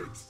First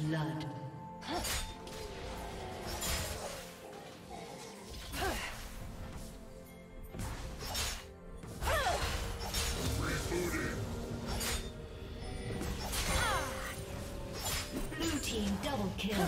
blood. Blue team double kill.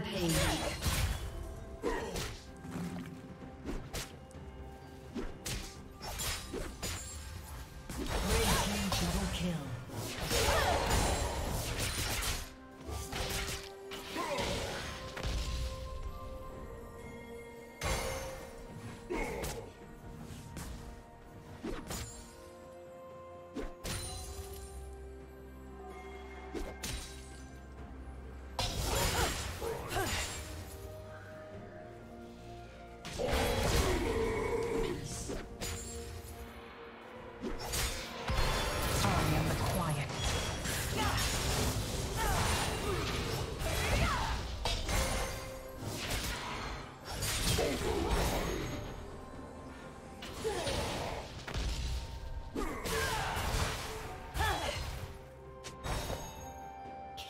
Rampage.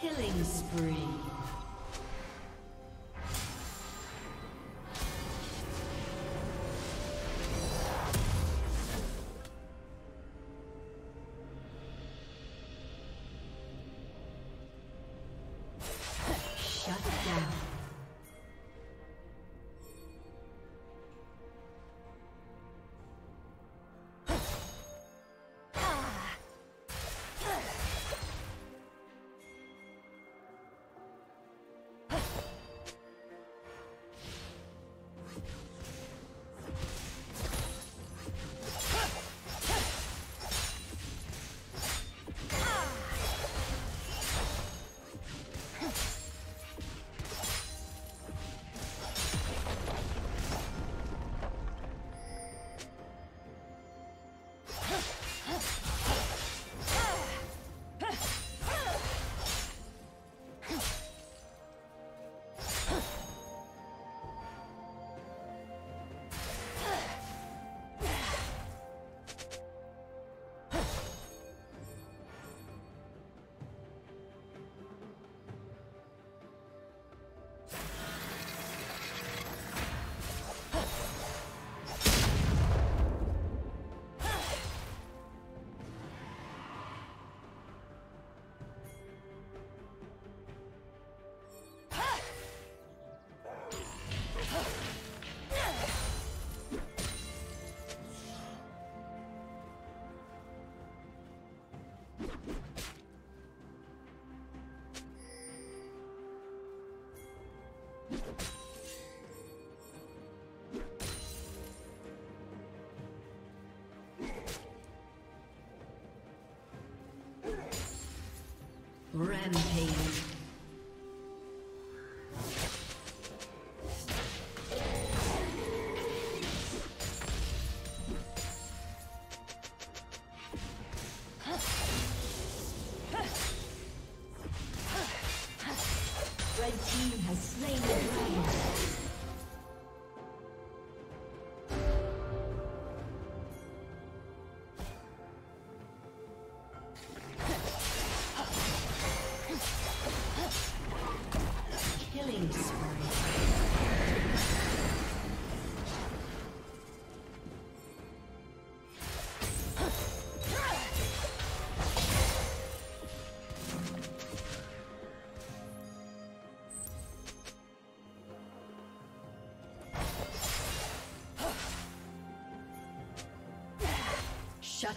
Killing spree. Shut down. Rampage. Shut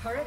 Turret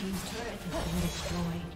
Team's turret has been destroyed.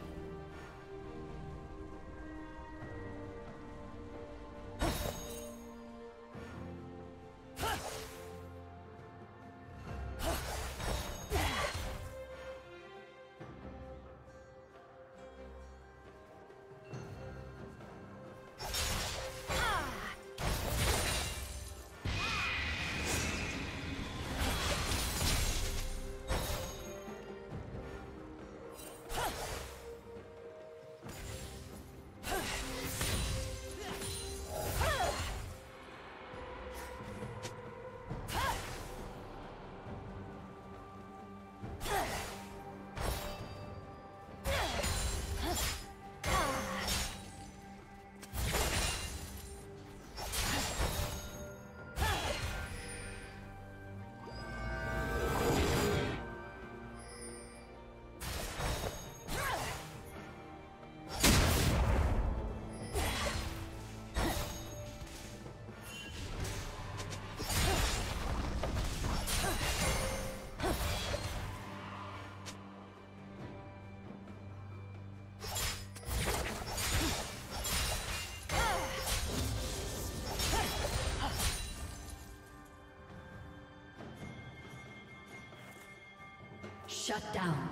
Shut down.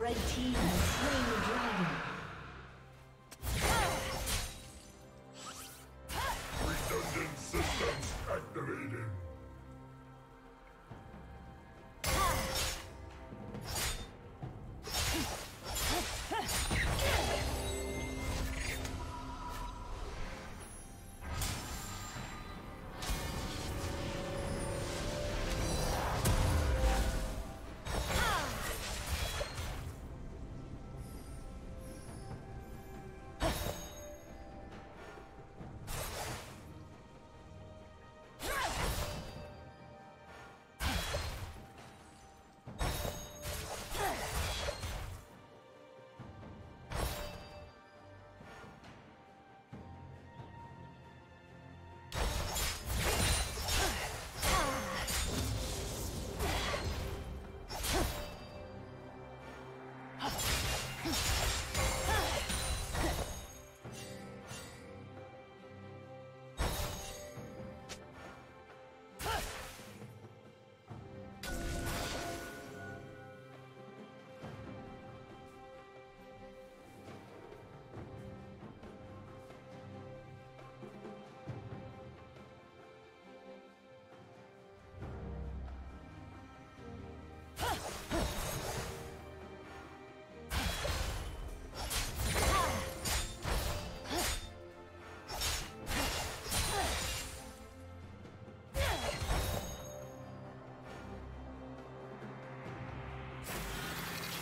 Red team has slain the dragon. Redundant systems activated.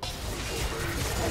Blue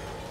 has been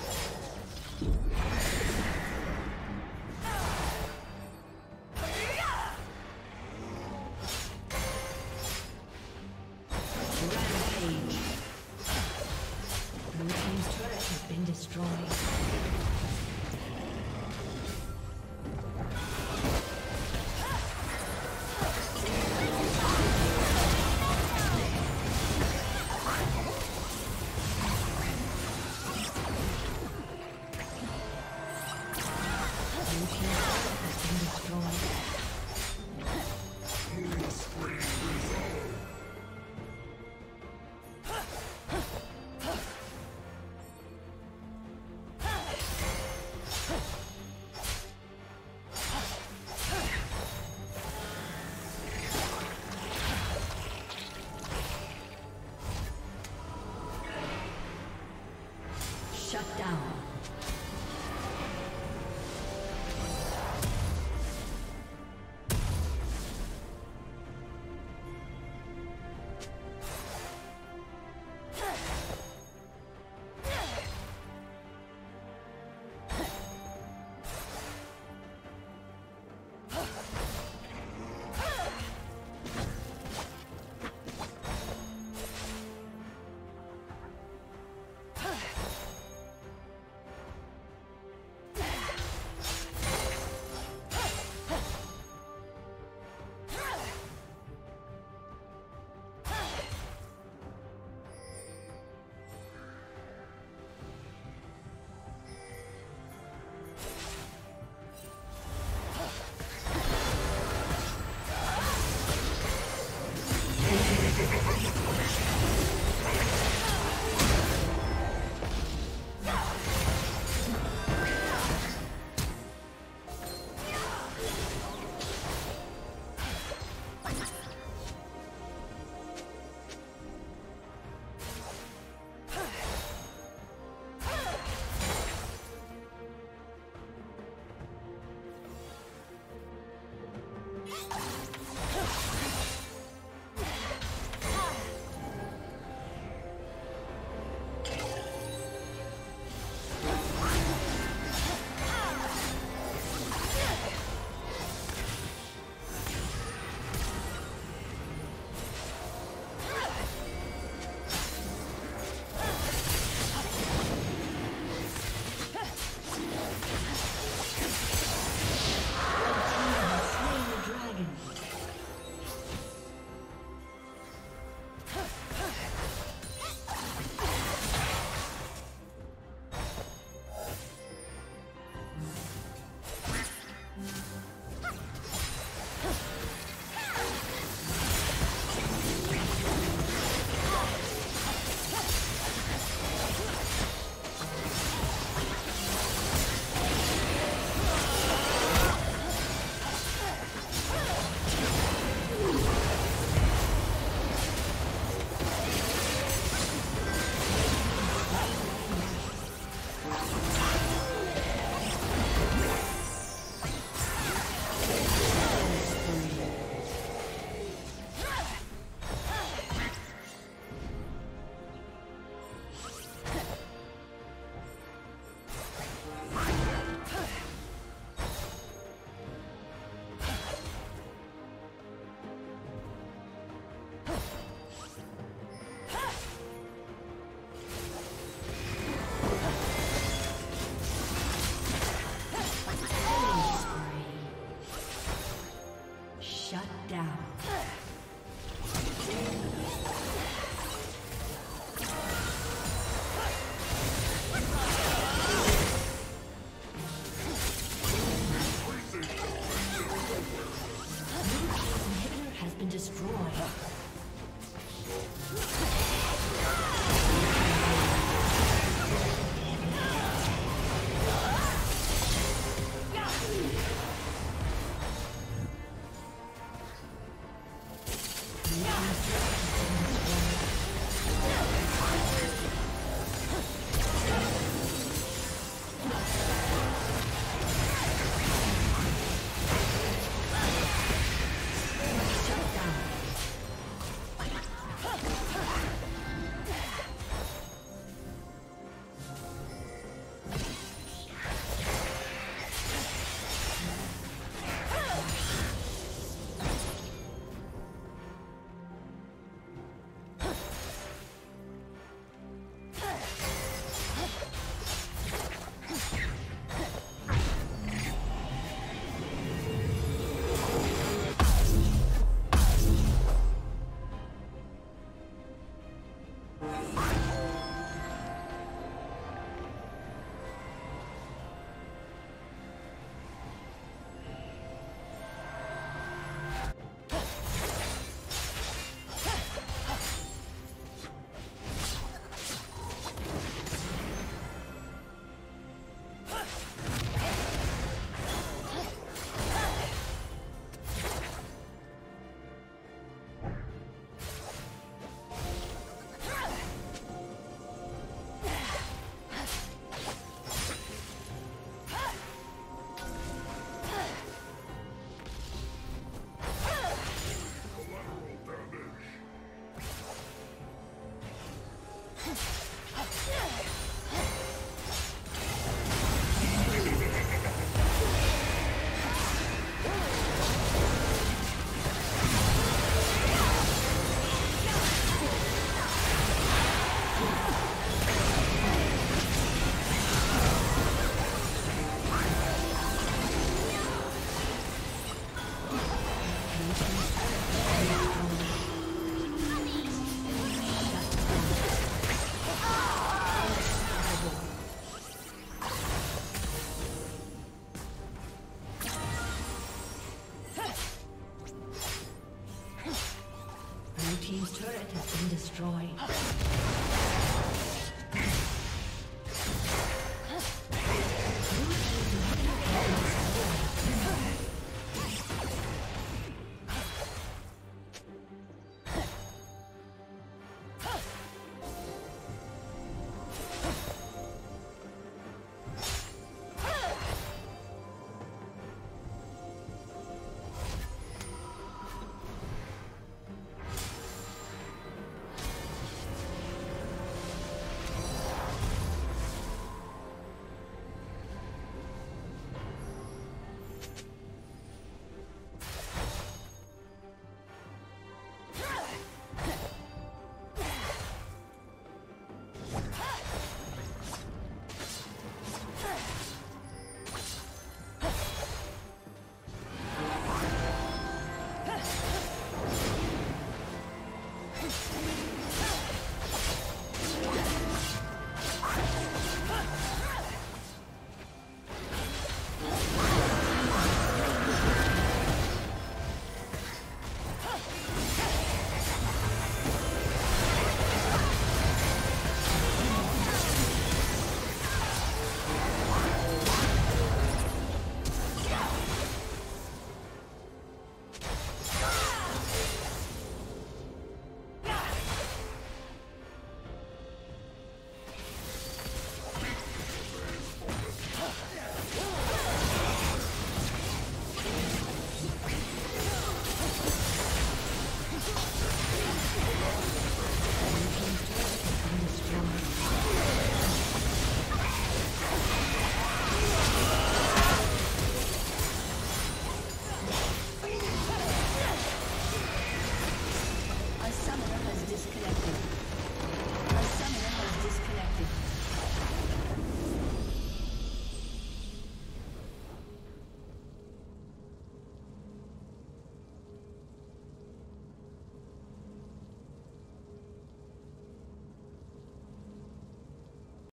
team's turret has been destroyed.